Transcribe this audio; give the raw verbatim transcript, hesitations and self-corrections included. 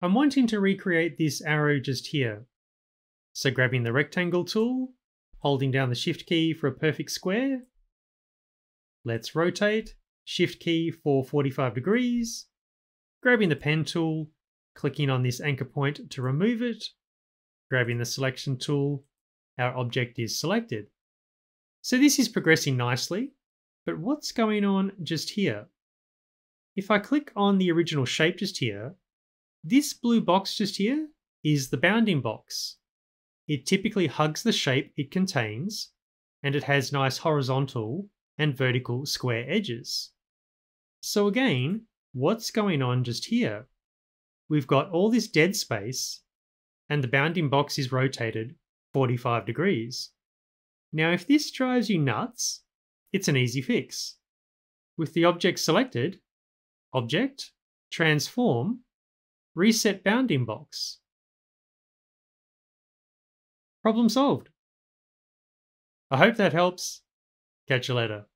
I'm wanting to recreate this arrow just here. So grabbing the rectangle tool, holding down the shift key for a perfect square, let's rotate, shift key for forty-five degrees, grabbing the pen tool, clicking on this anchor point to remove it, grabbing the selection tool, our object is selected. So this is progressing nicely, but what's going on just here? If I click on the original shape just here, this blue box just here is the bounding box. It typically hugs the shape it contains, and it has nice horizontal and vertical square edges. So again, what's going on just here? We've got all this dead space, and the bounding box is rotated forty-five degrees. Now if this drives you nuts, it's an easy fix. With the object selected, Object, Transform, Reset Bounding Box. Problem solved. I hope that helps. Catch you later.